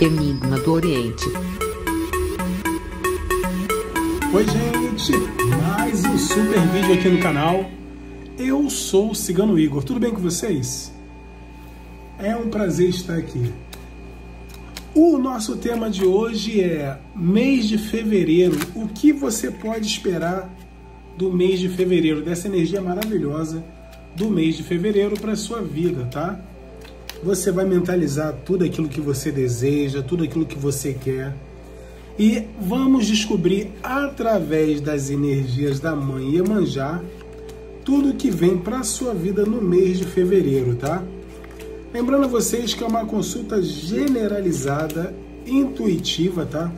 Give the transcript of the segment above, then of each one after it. Enigma do Oriente. Oi gente, mais um super vídeo aqui no canal. Eu sou o Cigano Igor, tudo bem com vocês? É um prazer estar aqui. O nosso tema de hoje é mês de fevereiro. O que você pode esperar do mês de fevereiro, dessa energia maravilhosa do mês de fevereiro para a sua vida, tá? Você vai mentalizar tudo aquilo que você deseja, tudo aquilo que você quer. E vamos descobrir, através das energias da Mãe Iemanjá, tudo que vem para a sua vida no mês de fevereiro, tá? Lembrando a vocês que é uma consulta generalizada, intuitiva, tá?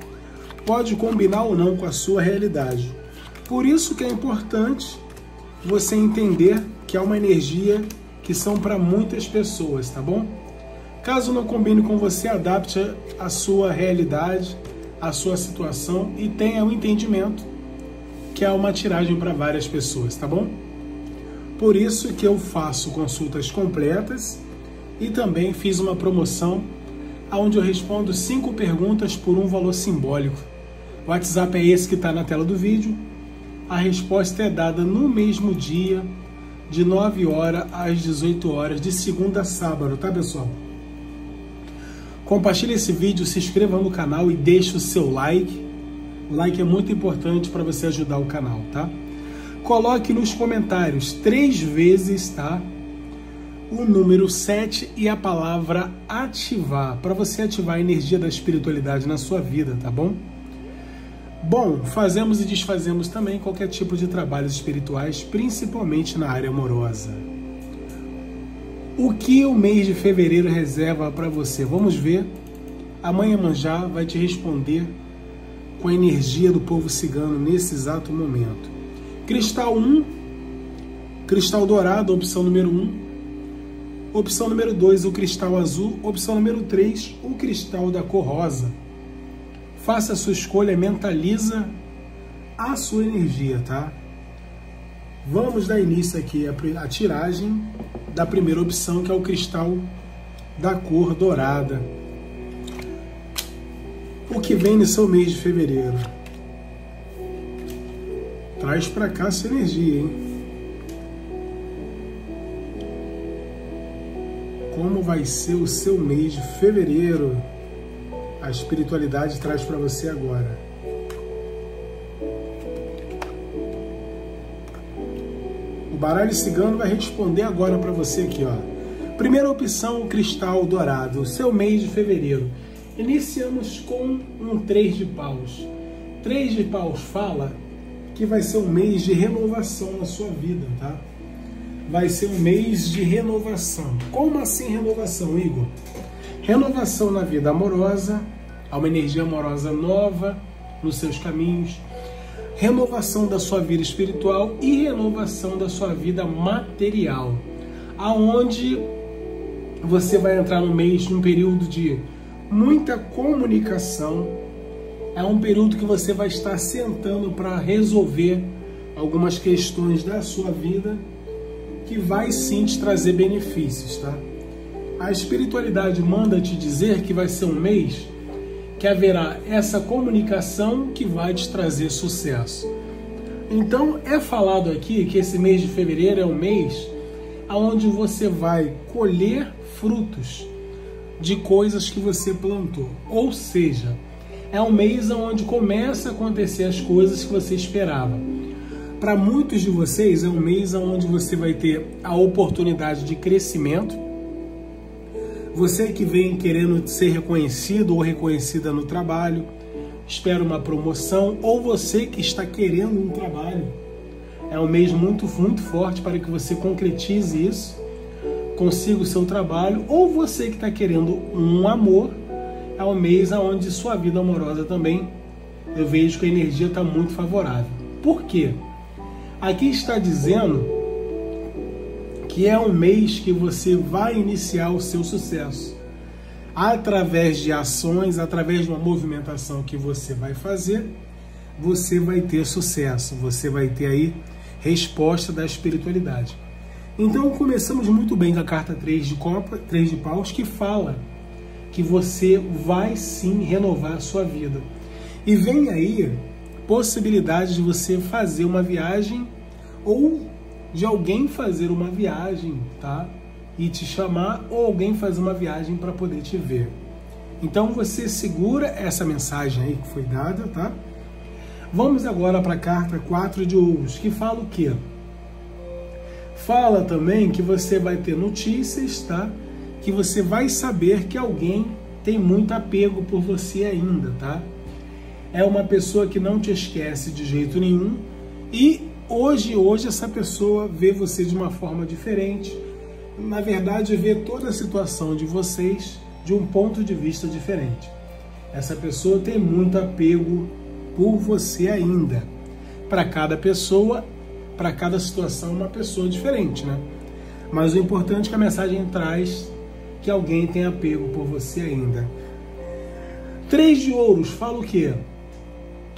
Pode combinar ou não com a sua realidade. Por isso que é importante você entender que é uma energia que são para muitas pessoas, tá bom? Caso não combine com você, adapte a sua realidade, a sua situação e tenha um entendimento que é uma tiragem para várias pessoas, tá bom? Por isso que eu faço consultas completas e também fiz uma promoção onde eu respondo 5 perguntas por um valor simbólico. O WhatsApp é esse que está na tela do vídeo. A resposta é dada no mesmo dia, de 9 horas às 18 horas, de segunda a sábado, tá pessoal? Compartilhe esse vídeo, se inscreva no canal e deixe o seu like. O like é muito importante para você ajudar o canal, tá? Coloque nos comentários 3 vezes, tá? O número 7 e a palavra ativar, para você ativar a energia da espiritualidade na sua vida, tá bom? Bom, fazemos e desfazemos também qualquer tipo de trabalhos espirituais, principalmente na área amorosa. O que o mês de fevereiro reserva para você? Vamos ver. A Mãe Iemanjá vai te responder com a energia do povo cigano nesse exato momento. Cristal 1, cristal dourado, opção número 1. Opção número 2, o cristal azul. Opção número 3, o cristal da cor rosa. Faça a sua escolha, mentaliza a sua energia, tá? Vamos dar início aqui à tiragem da primeira opção, que é o cristal da cor dourada. O que vem no seu mês de fevereiro? Traz pra cá a sua energia, hein? Como vai ser o seu mês de fevereiro? A espiritualidade traz para você agora. O baralho cigano vai responder agora para você aqui, ó. Primeira opção, o cristal dourado, o seu mês de fevereiro. Iniciamos com um 3 de paus. 3 de paus fala que vai ser um mês de renovação na sua vida, tá? Vai ser um mês de renovação. Como assim renovação, Igor? Renovação na vida amorosa, há uma energia amorosa nova nos seus caminhos, renovação da sua vida espiritual e renovação da sua vida material, aonde você vai entrar no mês, num período de muita comunicação, é um período que você vai estar sentando para resolver algumas questões da sua vida, que vai sim te trazer benefícios, tá? A espiritualidade manda te dizer que vai ser um mês que haverá essa comunicação que vai te trazer sucesso. Então é falado aqui que esse mês de fevereiro é um mês onde você vai colher frutos de coisas que você plantou. Ou seja, é um mês onde começa a acontecer as coisas que você esperava. Para muitos de vocês, é um mês onde você vai ter a oportunidade de crescimento. Você que vem querendo ser reconhecido ou reconhecida no trabalho, espera uma promoção, ou você que está querendo um trabalho. É um mês muito, muito forte para que você concretize isso, consiga o seu trabalho, ou você que está querendo um amor, é um mês onde sua vida amorosa também, eu vejo que a energia está muito favorável. Por quê? Aqui está dizendo que é um mês que você vai iniciar o seu sucesso através de ações, através de uma movimentação que você vai fazer, você vai ter sucesso, você vai ter aí resposta da espiritualidade. Então começamos muito bem com a carta 3 de copa, 3 de paus, que fala que você vai sim renovar a sua vida. E vem aí possibilidade de você fazer uma viagem ou de alguém fazer uma viagem, tá? E te chamar, ou alguém fazer uma viagem para poder te ver. Então você segura essa mensagem aí que foi dada, tá? Vamos agora para a carta 4 de ouros, que fala o quê? Fala também que você vai ter notícias, tá? Que você vai saber que alguém tem muito apego por você ainda, tá? É uma pessoa que não te esquece de jeito nenhum, e hoje essa pessoa vê você de uma forma diferente, na verdade vê toda a situação de vocês de um ponto de vista diferente. Essa pessoa tem muito apego por você ainda. Para cada pessoa, para cada situação, uma pessoa diferente, né? Mas o importante é que a mensagem traz que alguém tem apego por você ainda. 3 de ouros fala o quê?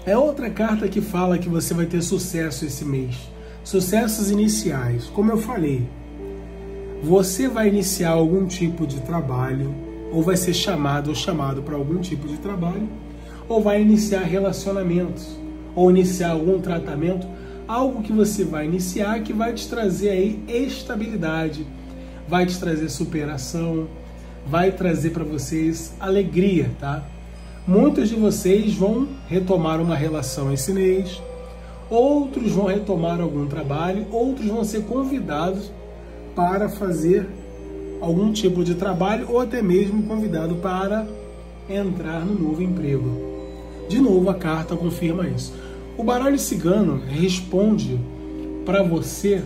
É outra carta que fala que você vai ter sucesso esse mês. Sucessos iniciais. Como eu falei, você vai iniciar algum tipo de trabalho, ou vai ser chamado ou chamado para algum tipo de trabalho, ou vai iniciar relacionamentos, ou iniciar algum tratamento, algo que você vai iniciar que vai te trazer aí estabilidade, vai te trazer superação, vai trazer para vocês alegria, tá? Muitos de vocês vão retomar uma relação esse mês, outros vão retomar algum trabalho, outros vão ser convidados para fazer algum tipo de trabalho ou até mesmo convidado para entrar no novo emprego. De novo, a carta confirma isso. O baralho cigano responde para você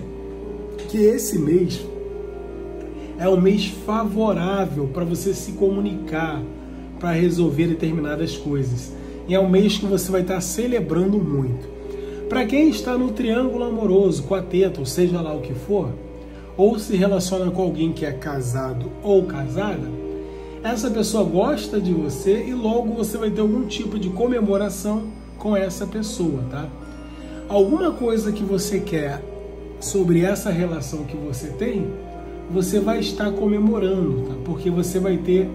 que esse mês é um mês favorável para você se comunicar, para resolver determinadas coisas. E é um mês que você vai estar celebrando muito. Para quem está no triângulo amoroso, quarteto, ou seja lá o que for, ou se relaciona com alguém que é casado ou casada, essa pessoa gosta de você e logo você vai ter algum tipo de comemoração com essa pessoa, tá? Alguma coisa que você quer sobre essa relação que você tem, você vai estar comemorando, tá? Porque você vai ter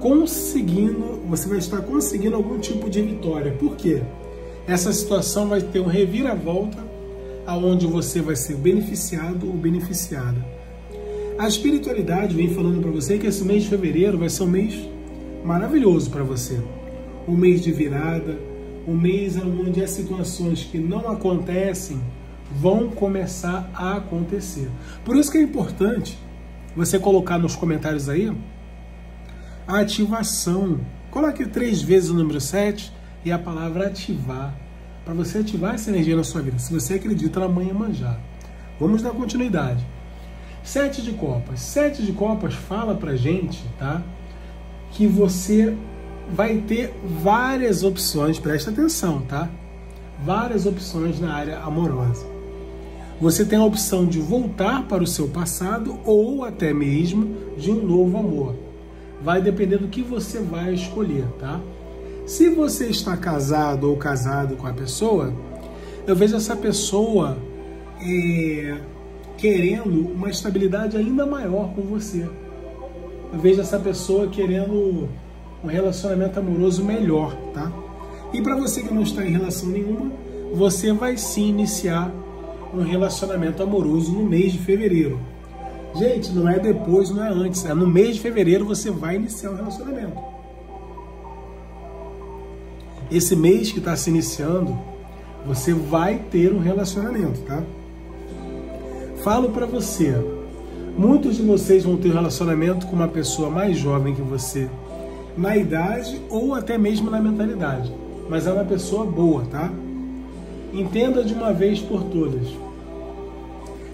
conseguindo algum tipo de vitória. Por quê? Essa situação vai ter um reviravolta aonde você vai ser beneficiado ou beneficiada. A espiritualidade vem falando para você que esse mês de fevereiro vai ser um mês maravilhoso para você. Um mês de virada, um mês onde as situações que não acontecem vão começar a acontecer. Por isso que é importante você colocar nos comentários aí a ativação. Coloque 3 vezes o número 7 e a palavra ativar, para você ativar essa energia na sua vida, se você acredita na Mãe Iemanjá. Vamos dar continuidade. 7 de copas. 7 de copas fala pra gente, tá? Que você vai ter várias opções, presta atenção, tá? Várias opções na área amorosa. Você tem a opção de voltar para o seu passado ou até mesmo de um novo amor. Vai depender do que você vai escolher, tá? Se você está casado ou casado com a pessoa, eu vejo essa pessoa querendo uma estabilidade ainda maior com você. Eu vejo essa pessoa querendo um relacionamento amoroso melhor, tá? E para você que não está em relação nenhuma, você vai sim iniciar um relacionamento amoroso no mês de fevereiro. Gente, não é depois, não é antes, é no mês de fevereiro você vai iniciar um relacionamento. Esse mês que está se iniciando, você vai ter um relacionamento, tá? Falo para você, muitos de vocês vão ter um relacionamento com uma pessoa mais jovem que você, na idade ou até mesmo na mentalidade, mas é uma pessoa boa, tá? Entenda de uma vez por todas.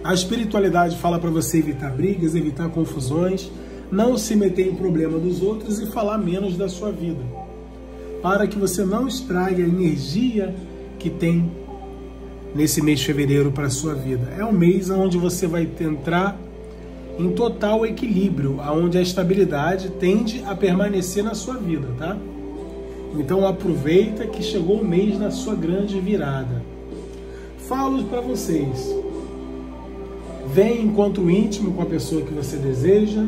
A espiritualidade fala para você evitar brigas, evitar confusões, não se meter em problema dos outros e falar menos da sua vida, para que você não estrague a energia que tem nesse mês de fevereiro para a sua vida. É um mês onde você vai entrar em total equilíbrio, onde a estabilidade tende a permanecer na sua vida, tá? Então aproveita que chegou o mês na sua grande virada. Falo para vocês, venha encontro íntimo com a pessoa que você deseja,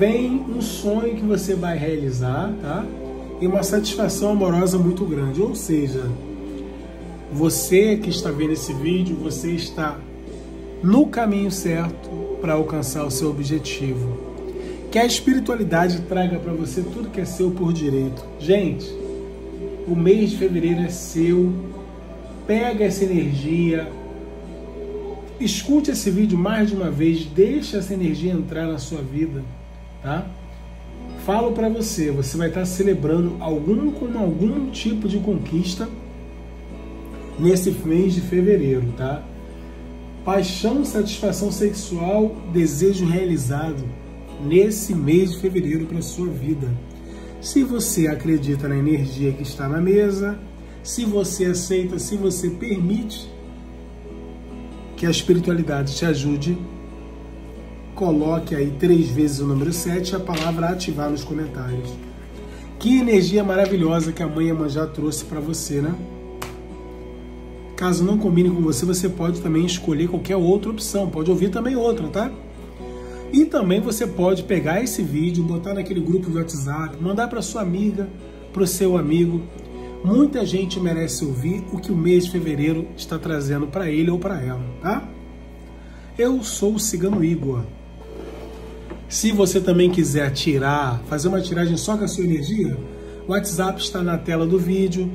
vem um sonho que você vai realizar, tá? E uma satisfação amorosa muito grande. Ou seja, você que está vendo esse vídeo, você está no caminho certo para alcançar o seu objetivo. Que a espiritualidade traga para você tudo que é seu por direito. Gente, o mês de fevereiro é seu. Pega essa energia, escute esse vídeo mais de uma vez, deixa essa energia entrar na sua vida, tá? Falo para você, você vai estar celebrando algum tipo de conquista nesse mês de fevereiro, tá? Paixão, satisfação sexual, desejo realizado nesse mês de fevereiro para sua vida. Se você acredita na energia que está na mesa, se você aceita, se você permite que a espiritualidade te ajude, coloque aí 3 vezes o número 7 e a palavra ativar nos comentários. Que energia maravilhosa que a Mãe Iemanjá trouxe para você, né? Caso não combine com você, você pode também escolher qualquer outra opção, pode ouvir também outra, tá? E também você pode pegar esse vídeo, botar naquele grupo de WhatsApp, mandar para sua amiga, para o seu amigo. Muita gente merece ouvir o que o mês de fevereiro está trazendo para ele ou para ela, tá? Eu sou o Cigano Igor. Se você também quiser tirar, fazer uma tiragem só com a sua energia, o WhatsApp está na tela do vídeo.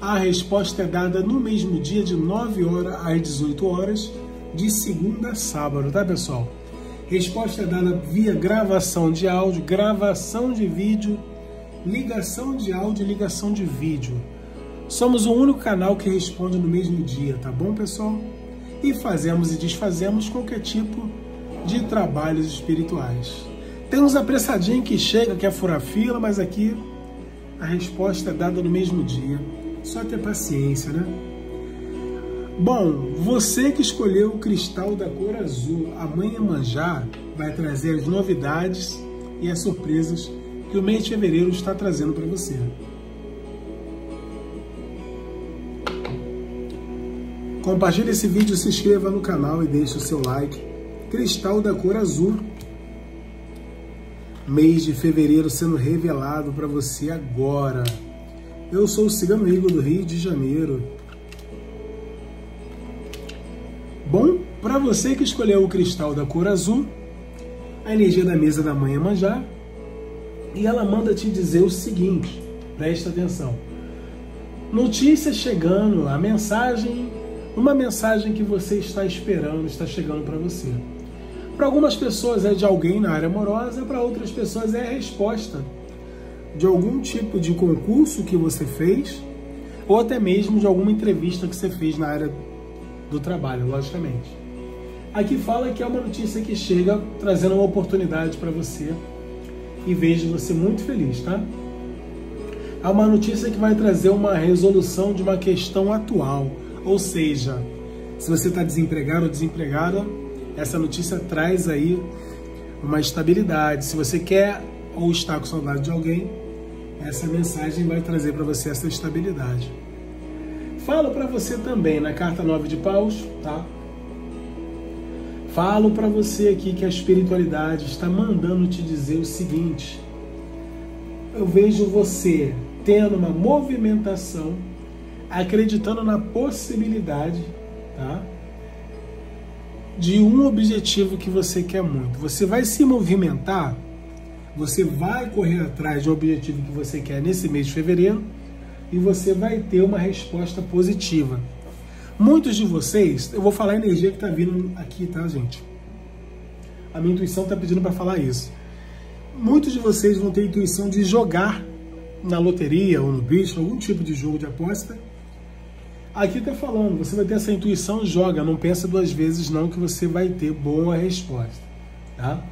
A resposta é dada no mesmo dia, de 9 horas às 18 horas, de segunda a sábado, tá, pessoal? Resposta é dada via gravação de áudio, gravação de vídeo, ligação de áudio e ligação de vídeo. Somos o único canal que responde no mesmo dia, tá bom, pessoal? E fazemos e desfazemos qualquer tipo de trabalhos espirituais. Tem uns apressadinhos que chegam, quer furar fila, mas aqui a resposta é dada no mesmo dia. Só ter paciência, né? Bom, você que escolheu o cristal da cor azul, a Mãe Iemanjá vai trazer as novidades e as surpresas que o mês de fevereiro está trazendo para você. Compartilhe esse vídeo, se inscreva no canal e deixe o seu like. Cristal da cor azul. Mês de fevereiro sendo revelado para você agora. Eu sou o Cigano Igor do Rio de Janeiro. Bom, para você que escolheu o cristal da cor azul, a energia da mesa da Mãe Iemanjá, e ela manda te dizer o seguinte, presta atenção. Notícias chegando, a mensagem, uma mensagem que você está esperando, está chegando para você. Para algumas pessoas é de alguém na área amorosa, para outras pessoas é a resposta de algum tipo de concurso que você fez, ou até mesmo de alguma entrevista que você fez na área do trabalho, logicamente. Aqui fala que é uma notícia que chega trazendo uma oportunidade para você, e vejo você muito feliz, tá? É uma notícia que vai trazer uma resolução de uma questão atual, ou seja, se você está desempregado ou desempregada, essa notícia traz aí uma estabilidade. Se você quer ou está com saudade de alguém, essa mensagem vai trazer para você essa estabilidade. Falo para você também na carta 9 de paus, tá? Falo para você aqui que a espiritualidade está mandando te dizer o seguinte. Eu vejo você tendo uma movimentação, acreditando na possibilidade, tá, de um objetivo que você quer muito. Você vai se movimentar, você vai correr atrás do objetivo que você quer nesse mês de fevereiro e você vai ter uma resposta positiva. Muitos de vocês, eu vou falar a energia que está vindo aqui, tá, gente? A minha intuição está pedindo para falar isso. Muitos de vocês vão ter a intuição de jogar na loteria ou no bicho, algum tipo de jogo de aposta. Aqui está falando, você vai ter essa intuição, joga, não pensa 2 vezes não, que você vai ter boa resposta, tá?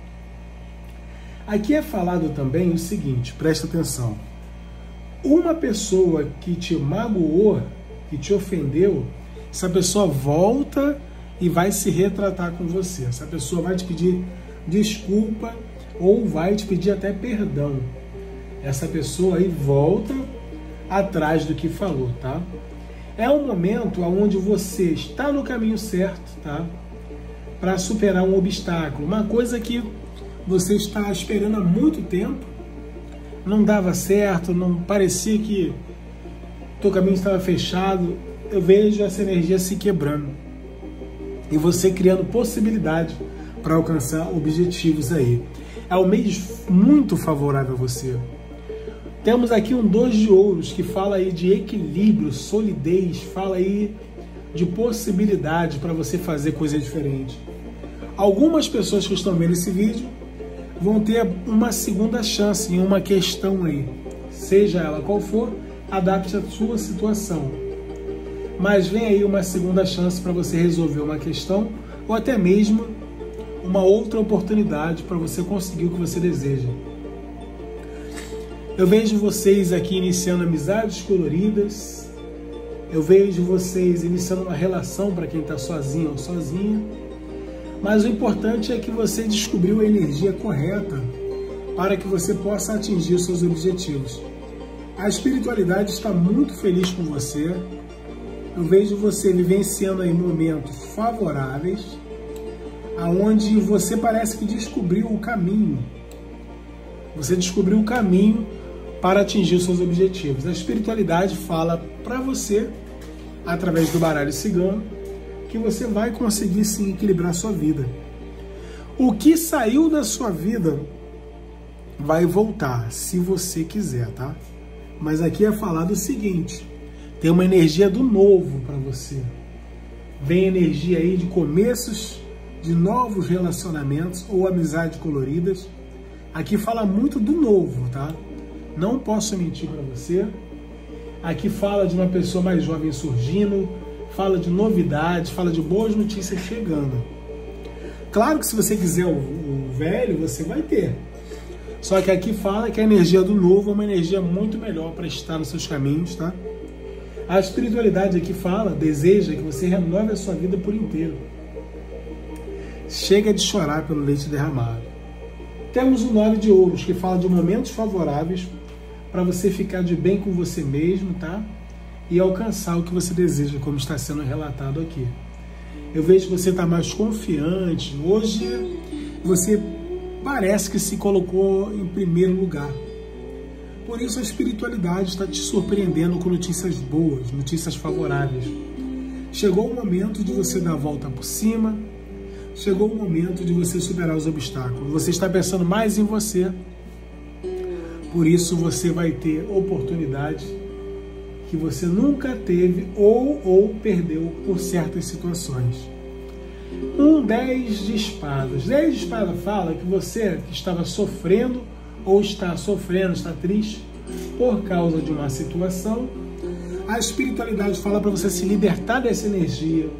Aqui é falado também o seguinte, presta atenção. Uma pessoa que te magoou, que te ofendeu, essa pessoa volta e vai se retratar com você. Essa pessoa vai te pedir desculpa ou vai te pedir até perdão. Essa pessoa aí volta atrás do que falou, tá? É um momento onde você está no caminho certo, tá? Para superar um obstáculo, uma coisa que você está esperando há muito tempo, não dava certo, não parecia que o teu caminho estava fechado. Eu vejo essa energia se quebrando e você criando possibilidade para alcançar objetivos aí. É um mês muito favorável a você. Temos aqui um 2 de ouros que fala aí de equilíbrio, solidez, fala aí de possibilidade para você fazer coisa diferente. Algumas pessoas que estão vendo esse vídeo vão ter uma segunda chance em uma questão aí. Seja ela qual for, adapte a sua situação. Mas vem aí uma segunda chance para você resolver uma questão ou até mesmo uma outra oportunidade para você conseguir o que você deseja. Eu vejo vocês aqui iniciando amizades coloridas. Eu vejo vocês iniciando uma relação para quem está sozinho ou sozinha. Mas o importante é que você descobriu a energia correta para que você possa atingir os seus objetivos. A espiritualidade está muito feliz com você. Eu vejo você vivenciando aí momentos favoráveis, aonde você parece que descobriu o caminho. Você descobriu o caminho para atingir os seus objetivos. A espiritualidade fala para você, através do baralho cigano, que você vai conseguir sim equilibrar a sua vida. O que saiu da sua vida vai voltar, se você quiser, tá? Mas aqui é falado o seguinte: tem uma energia do novo para você. Vem energia aí de começos, de novos relacionamentos ou amizades coloridas. Aqui fala muito do novo, tá? Não posso mentir para você. Aqui fala de uma pessoa mais jovem surgindo, fala de novidades, fala de boas notícias chegando. Claro que se você quiser o velho, você vai ter. Só que aqui fala que a energia do novo é uma energia muito melhor para estar nos seus caminhos, tá? A espiritualidade aqui fala, deseja que você renove a sua vida por inteiro. Chega de chorar pelo leite derramado. Temos o 9 de ouros, que fala de momentos favoráveis para você ficar de bem com você mesmo, tá? E alcançar o que você deseja, como está sendo relatado aqui. Eu vejo que você está mais confiante. Hoje você parece que se colocou em primeiro lugar. Por isso a espiritualidade está te surpreendendo com notícias boas, notícias favoráveis. Chegou o momento de você dar a volta por cima. Chegou o momento de você superar os obstáculos. Você está pensando mais em você. Por isso você vai ter oportunidade que você nunca teve ou perdeu por certas situações. Um 10 de espadas. 10 de espadas fala que você que estava sofrendo ou está sofrendo, está triste por causa de uma situação. A espiritualidade fala para você se libertar dessa energia.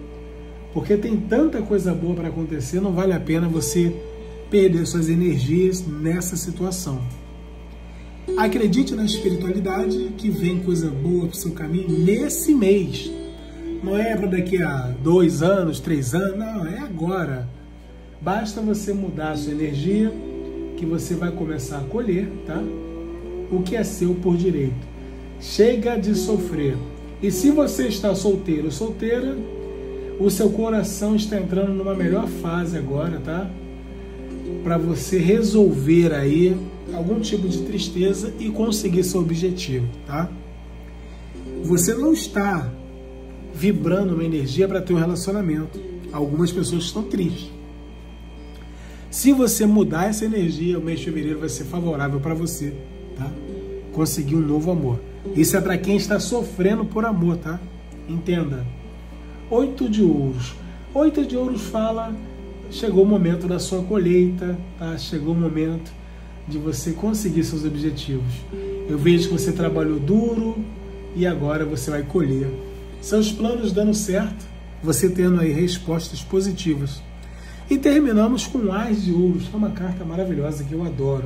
Porque tem tanta coisa boa para acontecer, não vale a pena você perder suas energias nessa situação. Acredite na espiritualidade que vem coisa boa para o seu caminho nesse mês. Não é para daqui a 2 anos, 3 anos, não, é agora. Basta você mudar a sua energia que você vai começar a colher, tá? O que é seu por direito. Chega de sofrer. E se você está solteiro ou solteira, o seu coração está entrando numa melhor fase agora, tá? Para você resolver aí algum tipo de tristeza e conseguir seu objetivo, tá? Você não está vibrando uma energia para ter um relacionamento. Algumas pessoas estão tristes. Se você mudar essa energia, o mês de fevereiro vai ser favorável para você, tá? Conseguir um novo amor. Isso é para quem está sofrendo por amor, tá? Entenda. 8 de ouros. 8 de ouros fala, chegou o momento da sua colheita, tá? Chegou o momento de você conseguir seus objetivos. Eu vejo que você trabalhou duro e agora você vai colher. Seus planos dando certo, você tendo aí respostas positivas. E terminamos com o As de ouros, que é uma carta maravilhosa que eu adoro,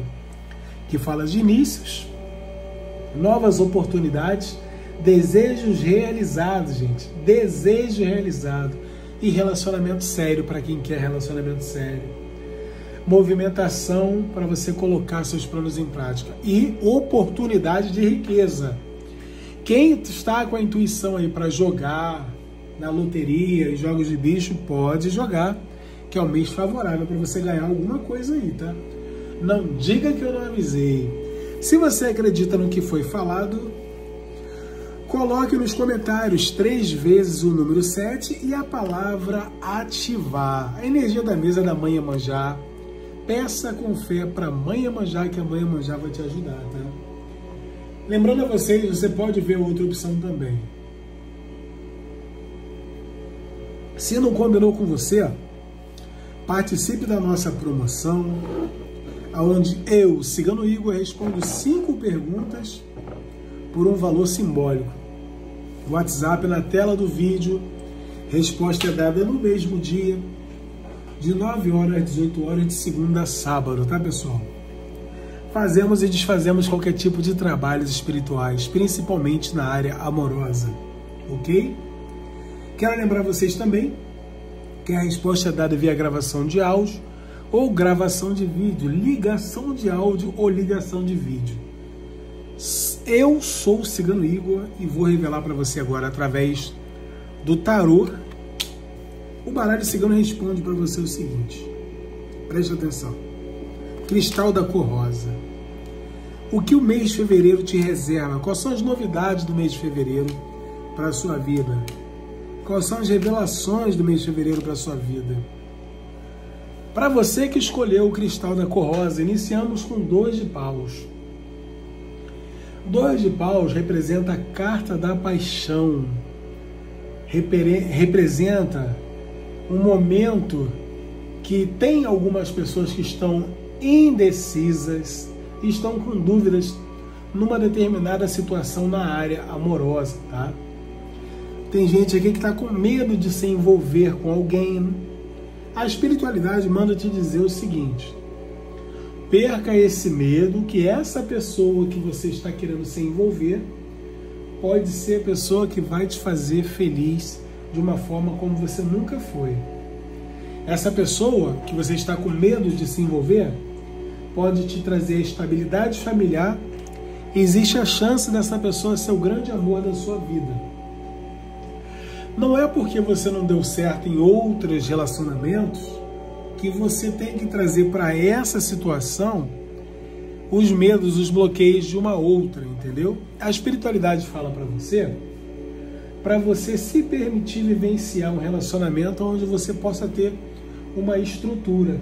que fala de inícios, novas oportunidades, desejos realizados, gente. Desejo realizado. E relacionamento sério para quem quer relacionamento sério. Movimentação para você colocar seus planos em prática. E oportunidade de riqueza. Quem está com a intuição aí para jogar na loteria e jogos de bicho, pode jogar, que é o mês favorável para você ganhar alguma coisa aí, tá? não diga que eu não avisei. Se você acredita no que foi falado, coloque nos comentários 3 vezes o número 7 e a palavra ativar. A energia da mesa da Mãe Iemanjá. Peça com fé para Mãe Iemanjá, que a Mãe Iemanjá vai te ajudar, tá? Lembrando a vocês, você pode ver outra opção também. Se não combinou com você, participe da nossa promoção, onde eu, Cigano Igor, respondo 5 perguntas por um valor simbólico. WhatsApp na tela do vídeo, resposta é dada no mesmo dia, de 9 horas às 18 horas, de segunda a sábado, tá, pessoal? Fazemos e desfazemos qualquer tipo de trabalhos espirituais, principalmente na área amorosa, ok? Quero lembrar vocês também que a resposta é dada via gravação de áudio ou gravação de vídeo, ligação de áudio ou ligação de vídeo. Eu sou o Cigano Igor e vou revelar para você agora, através do tarô, o baralho cigano responde para você o seguinte. Preste atenção. Cristal da cor rosa. O que o mês de fevereiro te reserva? Quais são as novidades do mês de fevereiro para a sua vida? Quais são as revelações do mês de fevereiro para a sua vida? Para você que escolheu o cristal da cor rosa, iniciamos com 2 de paus. 2 de paus representa a carta da paixão. Representa um momento que tem algumas pessoas que estão indecisas, estão com dúvidas numa determinada situação na área amorosa, tá? Tem gente aqui que está com medo de se envolver com alguém. A espiritualidade manda te dizer o seguinte: perca esse medo, que essa pessoa que você está querendo se envolver pode ser a pessoa que vai te fazer feliz de uma forma como você nunca foi. Essa pessoa que você está com medo de se envolver pode te trazer estabilidade familiar. Existe a chance dessa pessoa ser o grande amor da sua vida. Não é porque você não deu certo em outros relacionamentos que você tem que trazer para essa situação os medos, os bloqueios de uma outra, entendeu? A espiritualidade fala para você se permitir vivenciar um relacionamento onde você possa ter uma estrutura.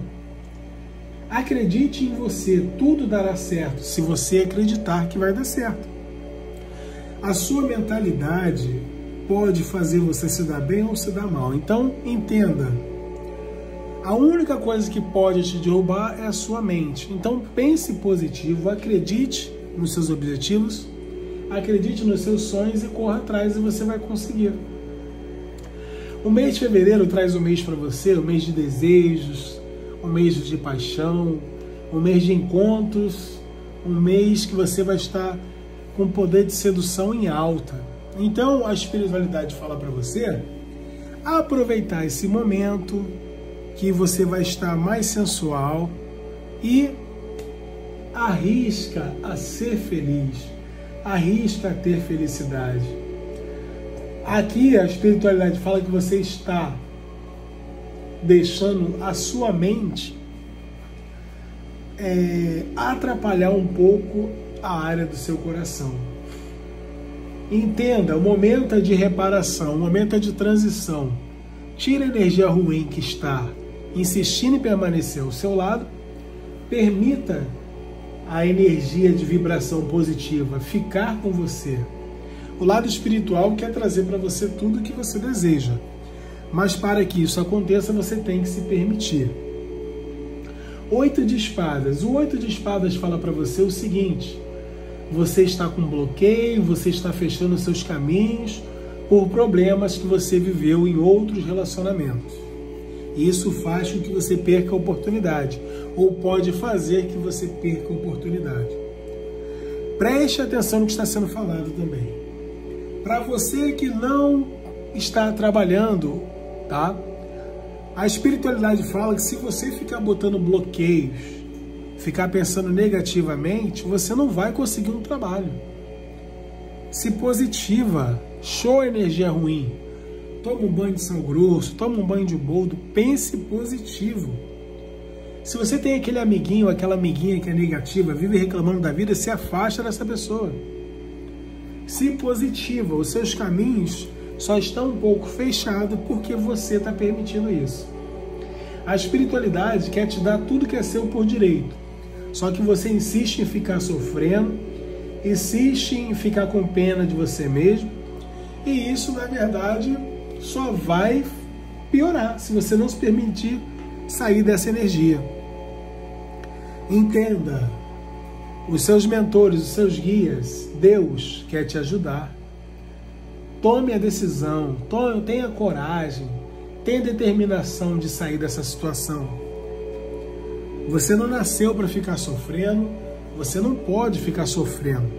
Acredite em você, tudo dará certo, se você acreditar que vai dar certo. A sua mentalidade pode fazer você se dar bem ou se dar mal. Então, entenda, a única coisa que pode te derrubar é a sua mente. Então, pense positivo, acredite nos seus objetivos, acredite nos seus sonhos e corra atrás, e você vai conseguir. O mês de fevereiro traz um mês para você, um mês de desejos, um mês de paixão, um mês de encontros, um mês que você vai estar com o poder de sedução em alta. Então a espiritualidade fala para você aproveitar esse momento que você vai estar mais sensual e arrisca a ser feliz. Arrisca a ter felicidade. Aqui a espiritualidade fala que você está deixando a sua mente atrapalhar um pouco a área do seu coração. Entenda, o momento é de reparação, o momento é de transição. Tira a energia ruim que está insistindo em permanecer ao seu lado, permita a energia de vibração positiva ficar com você. O lado espiritual quer trazer para você tudo o que você deseja, mas para que isso aconteça, você tem que se permitir. 8 de espadas. O 8 de espadas fala para você o seguinte: você está com bloqueio, você está fechando seus caminhos por problemas que você viveu em outros relacionamentos. Isso faz com que você perca a oportunidade, ou pode fazer que você perca a oportunidade. Preste atenção no que está sendo falado também. Para você que não está trabalhando, tá? A espiritualidade fala que se você ficar botando bloqueios, ficar pensando negativamente, você não vai conseguir um trabalho. Se positiva, show energia ruim. Toma um banho de sal grosso, toma um banho de boldo, pense positivo. Se você tem aquele amiguinho ou aquela amiguinha que é negativa, vive reclamando da vida, se afasta dessa pessoa. Se positiva, os seus caminhos só estão um pouco fechados porque você está permitindo isso. A espiritualidade quer te dar tudo que é seu por direito, só que você insiste em ficar sofrendo, insiste em ficar com pena de você mesmo, e isso, na verdade, só vai piorar se você não se permitir sair dessa energia. Entenda, os seus mentores, os seus guias, Deus quer te ajudar. Tome a decisão, tenha coragem, tenha determinação de sair dessa situação. Você não nasceu para ficar sofrendo, você não pode ficar sofrendo.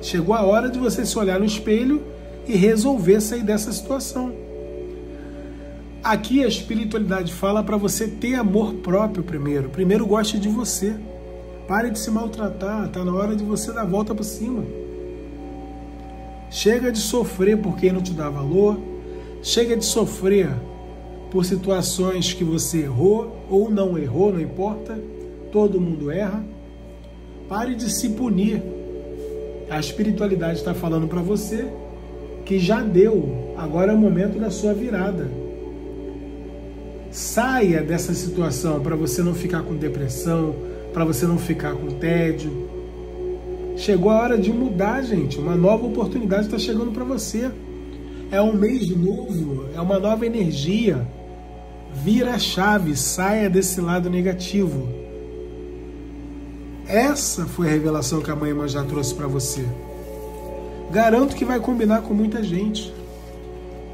Chegou a hora de você se olhar no espelho e resolver sair dessa situação. Aqui a espiritualidade fala para você ter amor próprio primeiro. Primeiro goste de você. Pare de se maltratar, está na hora de você dar a volta por cima. Chega de sofrer por quem não te dá valor, chega de sofrer por situações que você errou ou não errou, não importa, todo mundo erra. Pare de se punir. A espiritualidade está falando para você que já deu, agora é o momento da sua virada. Saia dessa situação para você não ficar com depressão, para você não ficar com tédio. Chegou a hora de mudar, gente. Uma nova oportunidade está chegando para você. É um mês novo, é uma nova energia. Vira a chave, saia desse lado negativo. Essa foi a revelação que a Mãe Iemanjá trouxe para você. Garanto que vai combinar com muita gente.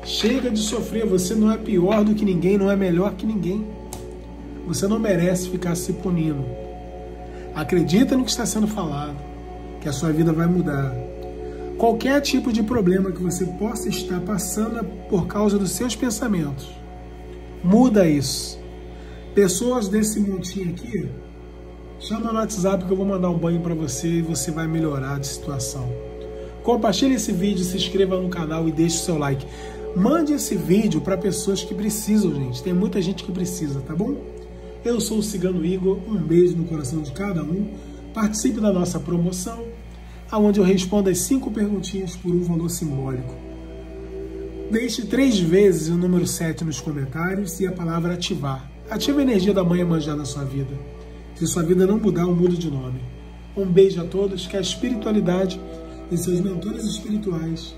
Chega de sofrer, você não é pior do que ninguém, não é melhor que ninguém. Você não merece ficar se punindo. Acredita no que está sendo falado, que a sua vida vai mudar. Qualquer tipo de problema que você possa estar passando é por causa dos seus pensamentos. Muda isso. Pessoas desse montinho aqui, chama no WhatsApp que eu vou mandar um banho para você e você vai melhorar de situação. Compartilhe esse vídeo, se inscreva no canal e deixe o seu like. Mande esse vídeo para pessoas que precisam, gente. Tem muita gente que precisa, tá bom? Eu sou o Cigano Igor, um beijo no coração de cada um. Participe da nossa promoção, onde eu respondo as 5 perguntinhas por um valor simbólico. Deixe 3 vezes o número 7 nos comentários e a palavra ativar. Ative a energia da Mãe Iemanjá na sua vida. Se sua vida não mudar, eu mudo de nome. Um beijo a todos, que a espiritualidade e seus mentores espirituais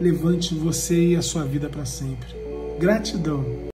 levante você e a sua vida para sempre. Gratidão.